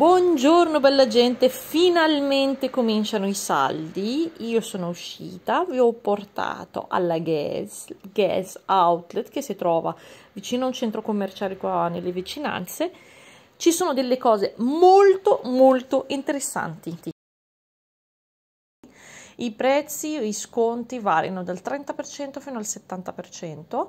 Buongiorno bella gente, finalmente cominciano i saldi. Io sono uscita, vi ho portato alla Guess Outlet che si trova vicino a un centro commerciale qua nelle vicinanze. Ci sono delle cose molto interessanti. I prezzi, i sconti variano dal 30% fino al 70%.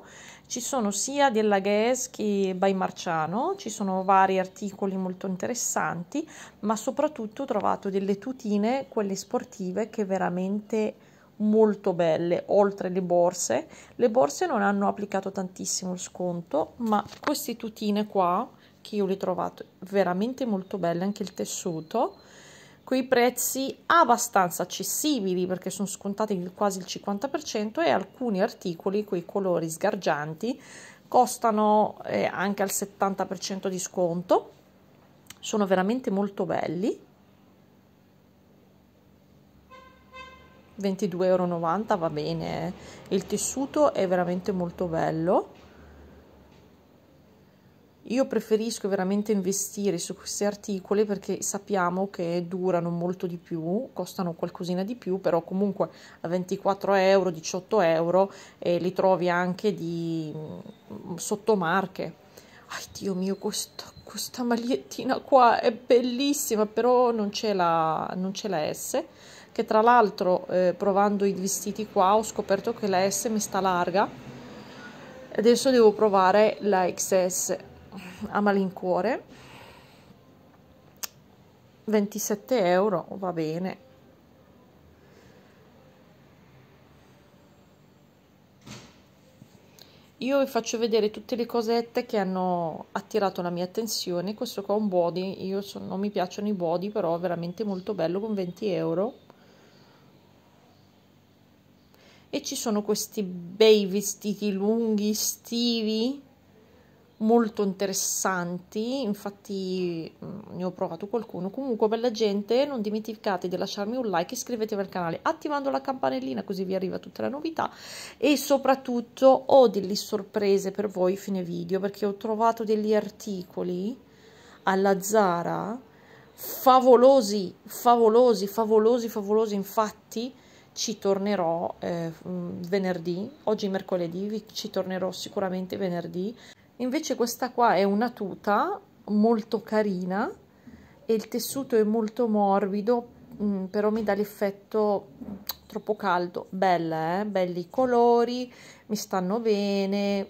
Ci sono sia della Guess che by Marciano, ci sono vari articoli molto interessanti, ma soprattutto ho trovato delle tutine, quelle sportive, che veramente molto belle, oltre le borse. Le borse non hanno applicato tantissimo il sconto, ma queste tutine qua, che io le ho trovate veramente molto belle, anche il tessuto, coi prezzi abbastanza accessibili perché sono scontati quasi il 50% e alcuni articoli coi colori sgargianti costano anche al 70% di sconto. Sono veramente molto belli, 22,90 € va bene, il tessuto è veramente molto bello. Io preferisco veramente investire su questi articoli perché sappiamo che durano molto di più, costano qualcosina di più, però comunque a 24 €, 18 € li trovi anche di sottomarche. Ai Dio mio, questa magliettina qua è bellissima, però non c'è la S, che tra l'altro provando i vestiti qua ho scoperto che la S mi sta larga. Adesso devo provare la XS. A malincuore 27 € va bene, io vi faccio vedere tutte le cosette che hanno attirato la mia attenzione. Questo qua è un body, non mi piacciono i body, però è veramente molto bello con 20 €. E ci sono questi bei vestiti lunghi estivi molto interessanti, infatti ne ho provato qualcuno. Comunque bella gente, non dimenticate di lasciarmi un like, iscrivetevi al canale attivando la campanellina così vi arriva tutta la novità, e soprattutto ho delle sorprese per voi fine video perché ho trovato degli articoli alla Zara favolosi. Infatti ci tornerò venerdì, oggi è mercoledì, ci tornerò sicuramente venerdì. Invece questa qua è una tuta molto carina e il tessuto è molto morbido, però mi dà l'effetto troppo caldo. Bella, belli i colori, mi stanno bene,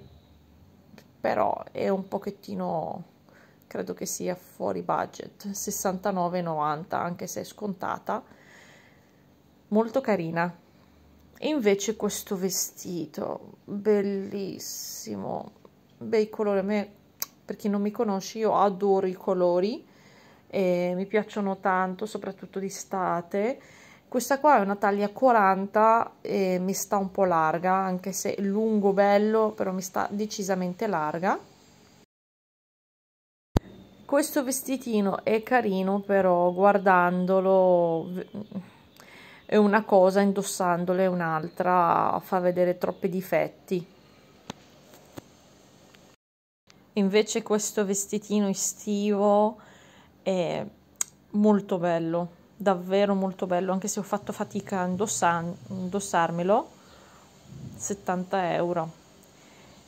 però è un pochettino, credo che sia fuori budget, 69,90 € anche se è scontata, molto carina. E invece questo vestito, bellissimo. Bei colori, a me, per chi non mi conosce, io adoro i colori e mi piacciono tanto, soprattutto d'estate. Questa qua è una taglia 40 e mi sta un po' larga, anche se è lungo bello, però mi sta decisamente larga. Questo vestitino è carino, però guardandolo è una cosa, indossandolo è un'altra, fa vedere troppi difetti. Invece questo vestitino estivo è molto bello, davvero molto bello, anche se ho fatto fatica a indossarmelo, 70 €.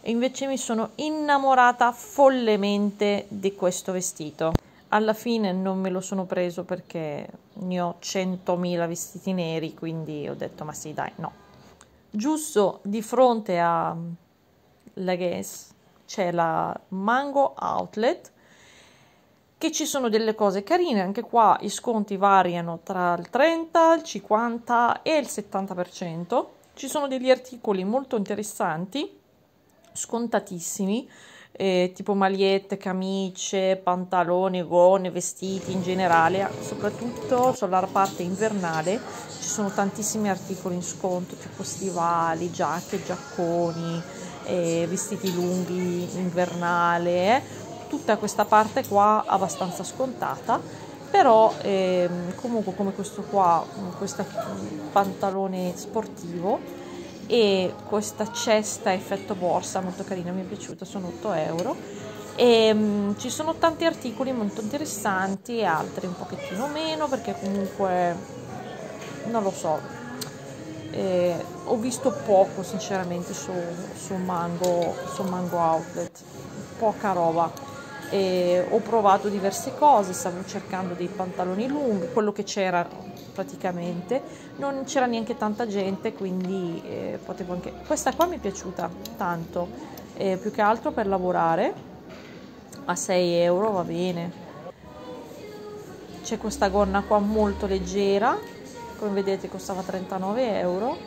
E invece mi sono innamorata follemente di questo vestito. Alla fine non me lo sono preso perché ne ho 100.000 vestiti neri, quindi ho detto ma sì dai, no. Giusto di fronte a la Guess c'è la Mango Outlet, che ci sono delle cose carine anche qua, i sconti variano tra il 30, il 50 e il 70%. Ci sono degli articoli molto interessanti, scontatissimi, tipo magliette, camicie, pantaloni, gonne, vestiti in generale, soprattutto sulla parte invernale ci sono tantissimi articoli in sconto, tipo stivali, giacche, giacconi, vestiti lunghi invernale, tutta questa parte qua abbastanza scontata, però comunque come questo qua, questo pantalone sportivo e questa cesta effetto borsa molto carina, mi è piaciuta, sono 8 € e ci sono tanti articoli molto interessanti e altri un pochettino meno, perché comunque non lo so, ho visto poco sinceramente su Mango Outlet, poca roba. Ho provato diverse cose, stavo cercando dei pantaloni lunghi, quello che c'era praticamente, non c'era neanche tanta gente, quindi potevo anche... Questa qua mi è piaciuta tanto, più che altro per lavorare, a 6 euro va bene. C'è questa gonna qua molto leggera, come vedete costava 39 euro,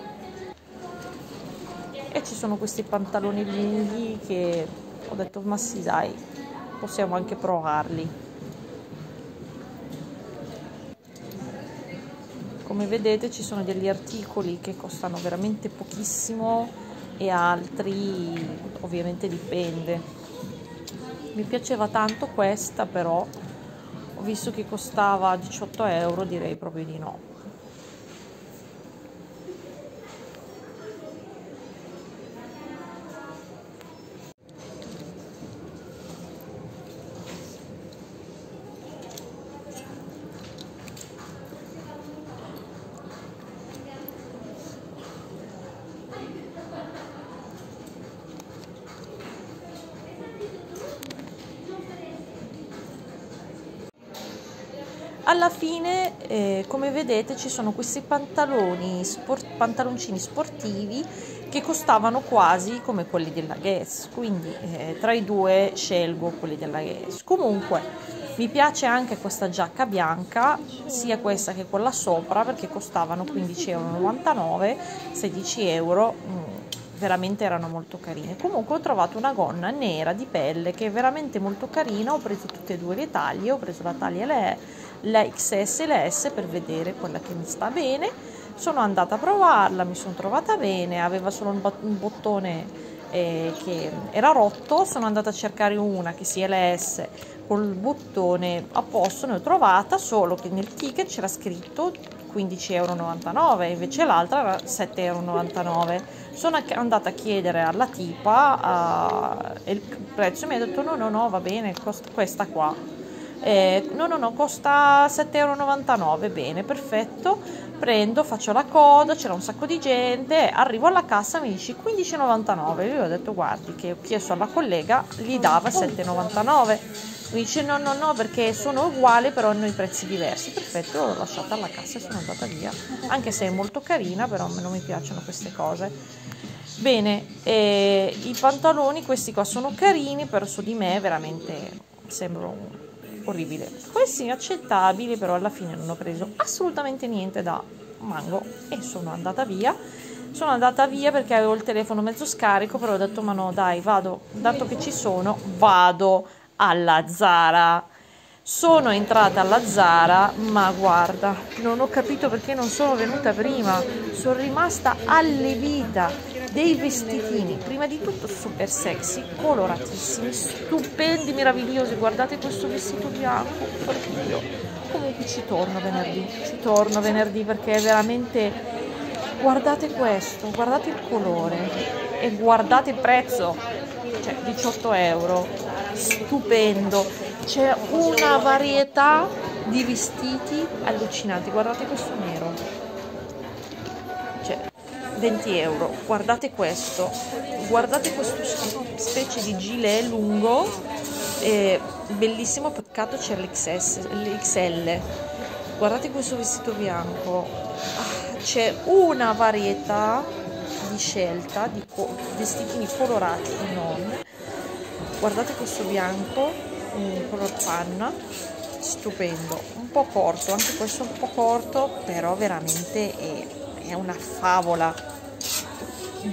e ci sono questi pantaloni lunghi che ho detto ma sì dai, possiamo anche provarli. Come vedete ci sono degli articoli che costano veramente pochissimo e altri ovviamente dipende. Mi piaceva tanto questa, però ho visto che costava 18 euro, direi proprio di no. Alla fine, come vedete, ci sono questi pantaloncini sportivi che costavano quasi come quelli della Guess, quindi tra i due scelgo quelli della Guess. Comunque mi piace anche questa giacca bianca, sia questa che quella sopra, perché costavano 15,99 €, 16 euro, veramente erano molto carine. Comunque ho trovato una gonna nera di pelle che è veramente molto carina, ho preso tutte e due le taglie, ho preso la taglia la XS e la S per vedere quella che mi sta bene. Sono andata a provarla, mi sono trovata bene, aveva solo un bottone che era rotto, sono andata a cercare una che sia la S col bottone a posto, ne ho trovata, solo che nel ticket c'era scritto 15,99 €, invece l'altra era 7,99 €. Sono andata a chiedere alla tipa il prezzo, mi ha detto no va bene, questa qua no costa 7,99 €, bene, perfetto, prendo, faccio la coda, c'era un sacco di gente, arrivo alla cassa, mi dici 15,99 €, io ho detto guardi, che ho chiesto alla collega, gli dava 7,99 €, mi dice no perché sono uguali però hanno i prezzi diversi. Perfetto, l'ho lasciata alla cassa e sono andata via, anche se è molto carina, però non mi piacciono queste cose. Bene, i pantaloni questi qua sono carini, però su di me veramente sembrano orribili, questi inaccettabili, però alla fine non ho preso assolutamente niente da Mango e sono andata via. Sono andata via perché avevo il telefono mezzo scarico, però ho detto ma no dai, vado, dato che ci sono, vado alla Zara. Sono entrata alla Zara, ma guarda, non ho capito perché non sono venuta prima, sono rimasta allibita. Dei vestitini, prima di tutto super sexy, coloratissimi, stupendi, meravigliosi, guardate questo vestito bianco, oddio. Comunque ci torno venerdì perché è veramente, guardate questo, guardate il colore e guardate il prezzo, cioè 18 euro, stupendo, c'è una varietà di vestiti allucinanti, guardate questo nero, cioè 20 euro, guardate questo specie di gilet lungo, bellissimo, peccato c'è l'XL, guardate questo vestito bianco, c'è una varietà di scelta di vestitini colorati e non. Guardate questo bianco, color panna, stupendo, un po' corto, anche questo un po' corto, però veramente è una favola,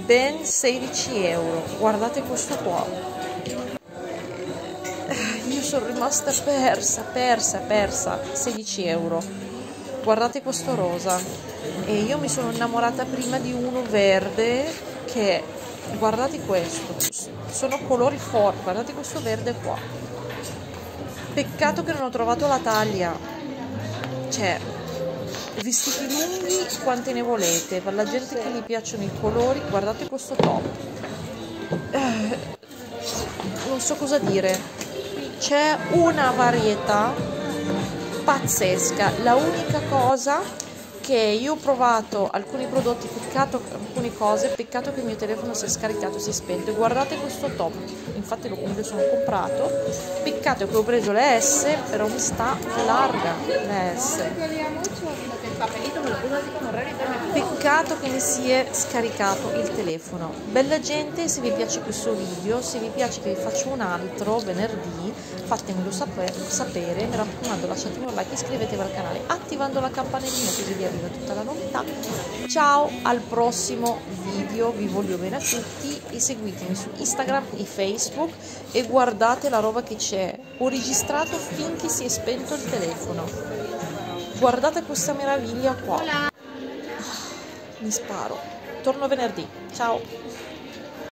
ben 16 euro, guardate questo qua, io sono rimasta persa, 16 euro, guardate questo rosa, e io mi sono innamorata prima di uno verde che... Guardate questo, sono colori forti, guardate questo verde qua, peccato che non ho trovato la taglia, cioè vestiti lunghi quanti ne volete, per la gente che gli piacciono i colori, guardate questo top, non so cosa dire. c'è una varietà pazzesca. La unica cosa che io ho provato alcuni prodotti, peccato alcune cose, peccato che il mio telefono si è scaricato e si è spento. Guardate questo top, infatti lo sono comprato, peccato che ho preso le S, però mi sta larga le S, peccato che mi si è scaricato il telefono. Bella gente, se vi piace questo video, se vi piace che vi faccio un altro venerdì, fatemelo sapere, mi raccomando, lasciatemi un like, iscrivetevi al canale attivando la campanellina così vi arriva tutta la novità. Ciao, al prossimo video, vi voglio bene a tutti e seguitemi su Instagram e Facebook e guardate la roba che c'è. Ho registrato finché si è spento il telefono, guardate questa meraviglia qua. Mi sparo, torno venerdì, ciao.